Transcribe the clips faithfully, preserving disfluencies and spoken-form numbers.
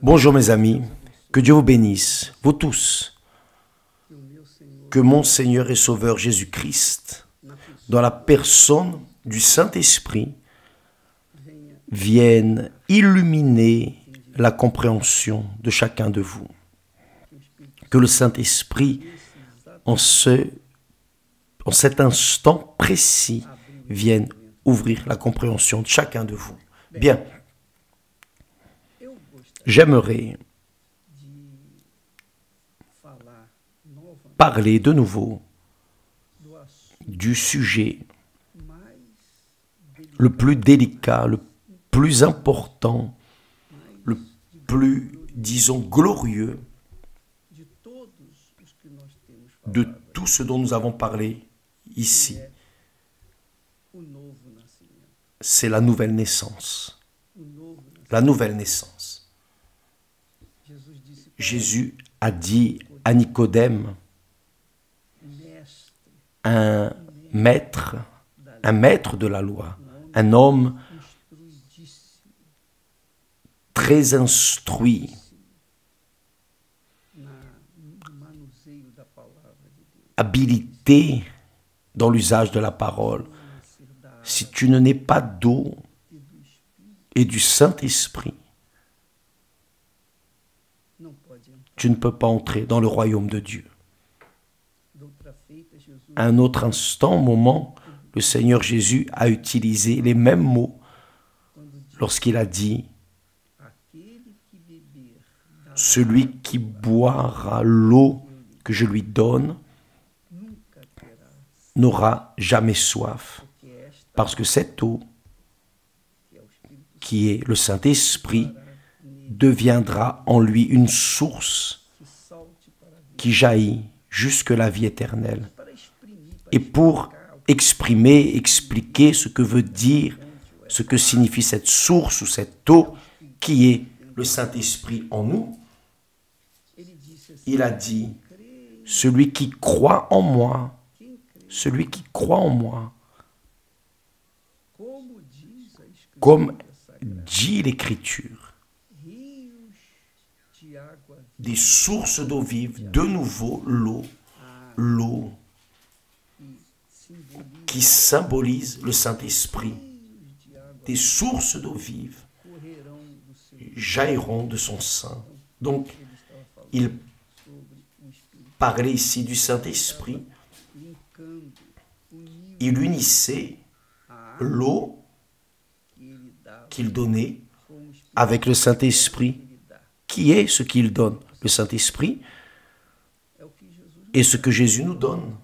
Bonjour mes amis, que Dieu vous bénisse, vous tous. Que mon Seigneur et Sauveur Jésus-Christ, dans la personne du Saint-Esprit, vienne illuminer la compréhension de chacun de vous. Que le Saint-Esprit, en ce, en cet instant précis, vienne ouvrir la compréhension de chacun de vous. Bien. J'aimerais parler de nouveau du sujet le plus délicat, le plus important, le plus, disons, glorieux de tout ce dont nous avons parlé ici. C'est la nouvelle naissance. La nouvelle naissance. Jésus a dit à Nicodème, un maître, un maître de la loi, un homme très instruit habilité dans l'usage de la parole. Si tu ne nais pas d'eau et du Saint-Esprit, tu ne peux pas entrer dans le royaume de Dieu. À un autre instant, moment, le Seigneur Jésus a utilisé les mêmes mots lorsqu'il a dit « Celui qui boira l'eau que je lui donne n'aura jamais soif, parce que cette eau, qui est le Saint-Esprit, deviendra en lui une source qui jaillit jusque la vie éternelle. » Et pour exprimer, expliquer ce que veut dire, ce que signifie cette source ou cette eau qui est le Saint-Esprit en nous, il a dit, « Celui qui croit en moi, celui qui croit en moi, comme dit l'Écriture, des sources d'eau vive, de nouveau l'eau, l'eau qui symbolise le Saint-Esprit, des sources d'eau vive jailliront de son sein. » Donc, il parlait ici du Saint-Esprit. Il unissait l'eau qu'il donnait avec le Saint-Esprit. Qui est ce qu'il donne? Le Saint-Esprit est ce que Jésus nous donne.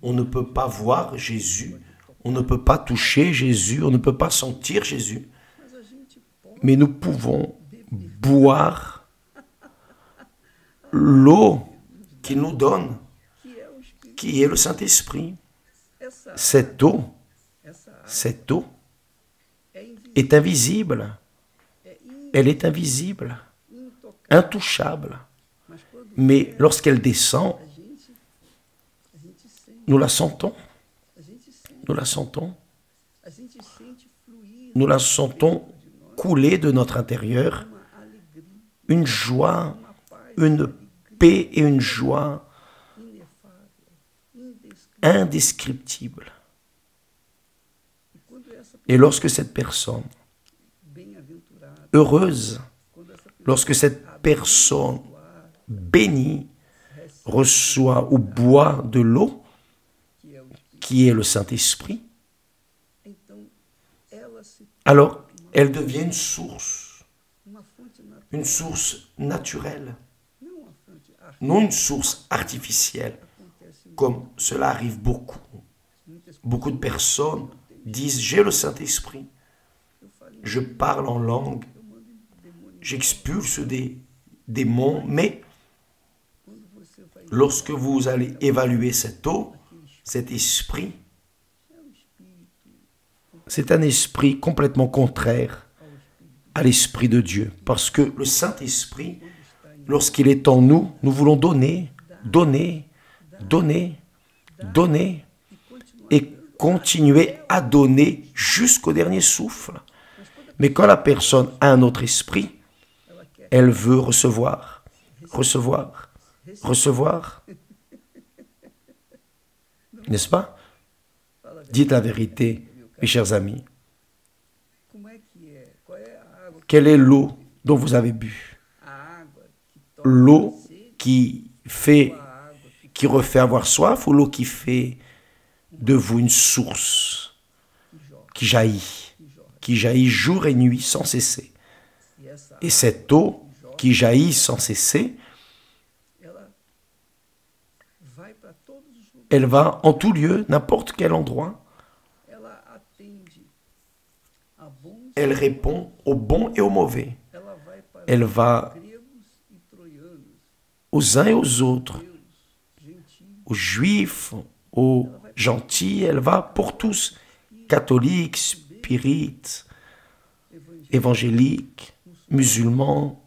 On ne peut pas voir Jésus, on ne peut pas toucher Jésus, on ne peut pas sentir Jésus. Mais nous pouvons boire l'eau qu'il nous donne, qui est le Saint-Esprit. Cette eau, cette eau est invisible. Elle est invisible, intouchable. Mais lorsqu'elle descend, nous la sentons. Nous la sentons. Nous la sentons couler de notre intérieur. Une joie, une paix et une joie indescriptible. Et lorsque cette personne, heureuse, lorsque cette personne bénie reçoit ou boit de l'eau, qui est le Saint-Esprit, alors elle devient une source, une source naturelle, non une source artificielle, comme cela arrive beaucoup. Beaucoup de personnes disent « J'ai le Saint-Esprit, je parle en langue, j'expulse des démons », mais lorsque vous allez évaluer cette eau, cet esprit, c'est un esprit complètement contraire à l'Esprit de Dieu, parce que le Saint-Esprit, lorsqu'il est en nous, nous voulons donner, donner, donner, donner et continuer à donner jusqu'au dernier souffle. Mais quand la personne a un autre esprit, elle veut recevoir, recevoir, recevoir. N'est-ce pas? Dites la vérité, mes chers amis. Quelle est l'eau dont vous avez bu? L'eau qui fait, qui refait avoir soif, ou l'eau qui fait de vous une source qui jaillit, qui jaillit jour et nuit sans cesser. Et cette eau qui jaillit sans cesser, elle va en tout lieu, n'importe quel endroit. Elle répond au bon et au mauvais. Elle va aux uns et aux autres, aux juifs, aux gentils. Elle va pour tous, catholiques, spirites, évangéliques, musulmans,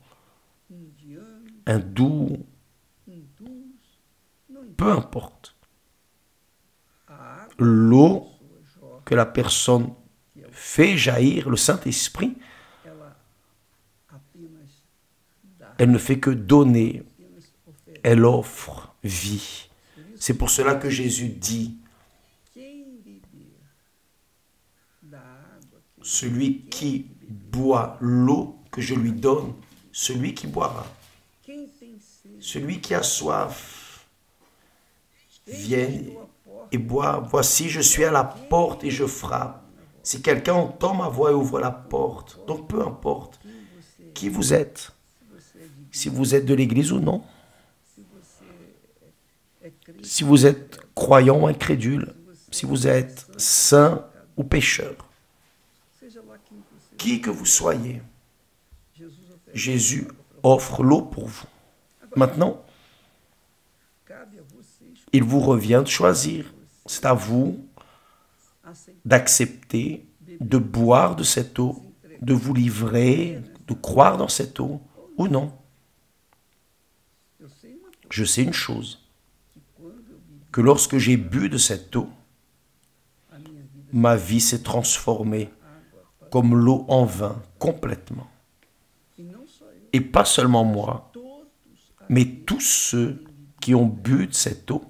hindous, peu importe. L'eau que la personne fait jaillir, le Saint-Esprit, elle ne fait que donner, elle offre vie. C'est pour cela que Jésus dit, « Celui qui boit l'eau que je lui donne, celui qui boira. Celui qui a soif, vienne et boive. Voici, je suis à la porte et je frappe. Si quelqu'un entend ma voix et ouvre la porte, donc peu importe qui vous êtes, si vous êtes de l'Église ou non, si vous êtes croyant ou incrédule, si vous êtes saint ou pécheur, qui que vous soyez, Jésus offre l'eau pour vous. Maintenant, il vous revient de choisir, c'est à vous d'accepter, de boire de cette eau, de vous livrer, de croire dans cette eau, ou non. Je sais une chose, que lorsque j'ai bu de cette eau, ma vie s'est transformée comme l'eau en vin, complètement. Et pas seulement moi, mais tous ceux qui ont bu de cette eau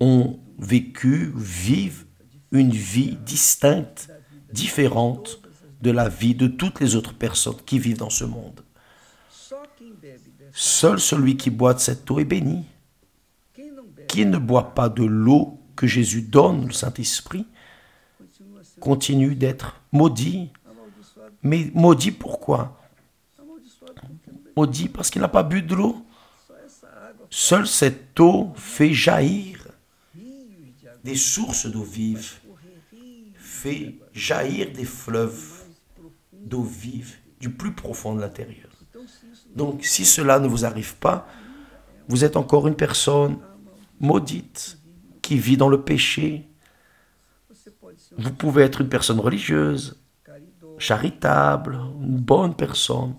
ont vécu, vivent une vie distincte, différente de la vie de toutes les autres personnes qui vivent dans ce monde. Seul celui qui boit de cette eau est béni. Qui ne boit pas de l'eau que Jésus donne, le Saint-Esprit, continue d'être maudit. Mais maudit pourquoi? Maudit parce qu'il n'a pas bu de l'eau. Seule cette eau fait jaillir des sources d'eau vive, fait jaillir des fleuves d'eau vive du plus profond de l'intérieur. Donc, si cela ne vous arrive pas, vous êtes encore une personne maudite qui vit dans le péché. Vous pouvez être une personne religieuse, charitable, une bonne personne.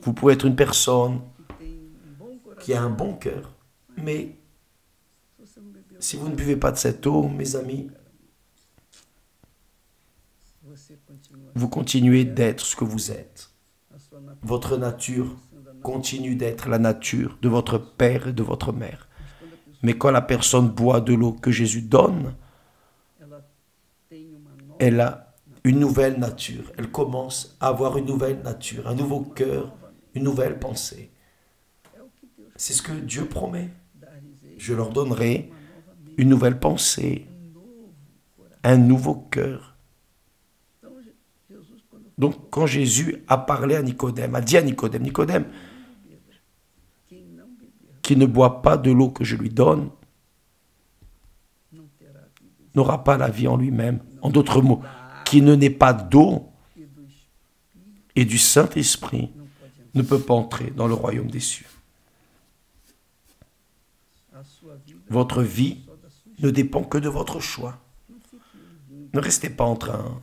Vous pouvez être une personne qui a un bon cœur, mais si vous ne buvez pas de cette eau, mes amis, vous continuez d'être ce que vous êtes. Votre nature continue d'être la nature de votre père et de votre mère. Mais quand la personne boit de l'eau que Jésus donne, elle a une nouvelle nature. Elle commence à avoir une nouvelle nature, un nouveau cœur, une nouvelle pensée. C'est ce que Dieu promet. Je leur donnerai une nouvelle pensée, un nouveau cœur. Donc, quand Jésus a parlé à Nicodème, a dit à Nicodème, Nicodème, qui ne boit pas de l'eau que je lui donne, n'aura pas la vie en lui-même. En d'autres mots, qui ne naît pas d'eau et du Saint-Esprit ne peut pas entrer dans le royaume des cieux. Votre vie ne dépend que de votre choix. Ne restez pas en train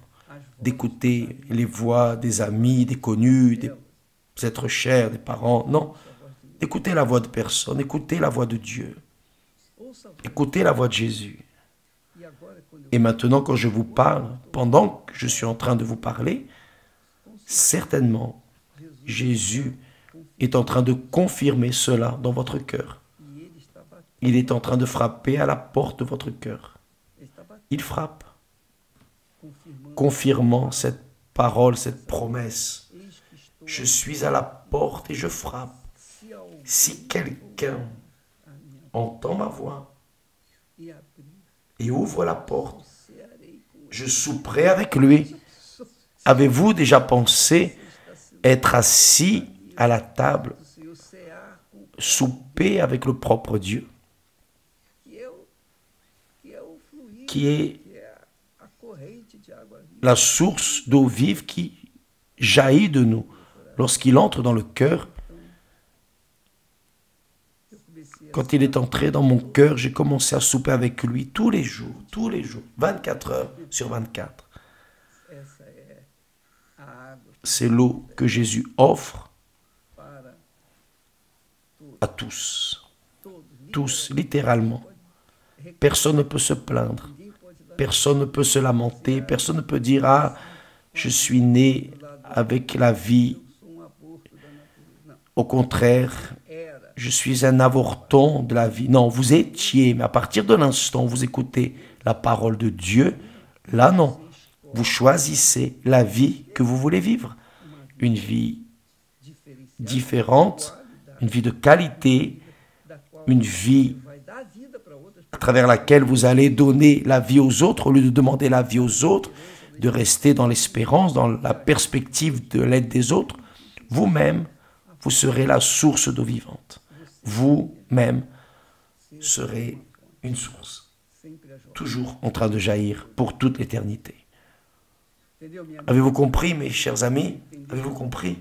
d'écouter les voix des amis, des connus, des êtres chers, des parents. Non, écoutez la voix de personne, écoutez la voix de Dieu, écoutez la voix de Jésus. Et maintenant, quand je vous parle, pendant que je suis en train de vous parler, certainement, Jésus est en train de confirmer cela dans votre cœur. Il est en train de frapper à la porte de votre cœur. Il frappe, confirmant cette parole, cette promesse. Je suis à la porte et je frappe. Si quelqu'un entend ma voix et ouvre la porte, je souperai avec lui. Avez-vous déjà pensé être assis à la table, souper avec le propre Dieu, qui est la source d'eau vive qui jaillit de nous lorsqu'il entre dans le cœur? Quand il est entré dans mon cœur, j'ai commencé à souper avec lui tous les jours, tous les jours, vingt-quatre heures sur vingt-quatre. C'est l'eau que Jésus offre à tous, tous, littéralement. Personne ne peut se plaindre, personne ne peut se lamenter, personne ne peut dire « Ah, je suis né avec la vie ». Au contraire, je suis un avorton de la vie. Non, vous étiez, mais à partir de l'instant où vous écoutez la parole de Dieu, là non, vous choisissez la vie que vous voulez vivre. Une vie différente, une vie de qualité, une vie à travers laquelle vous allez donner la vie aux autres, au lieu de demander la vie aux autres, de rester dans l'espérance, dans la perspective de l'aide des autres. Vous-même, vous serez la source d'eau vivante. Vous-même serez une source, toujours en train de jaillir pour toute l'éternité. Avez-vous compris, mes chers amis? Avez-vous compris?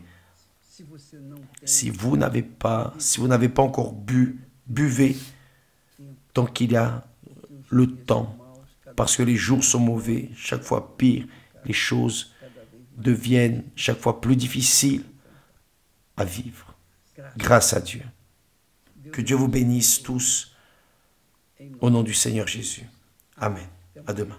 Si vous n'avez pas, si vous n'avez pas encore bu, buvez tant qu'il y a le temps, parce que les jours sont mauvais, chaque fois pire, les choses deviennent chaque fois plus difficiles à vivre. Grâce à Dieu. Que Dieu vous bénisse tous, au nom du Seigneur Jésus. Amen. À demain.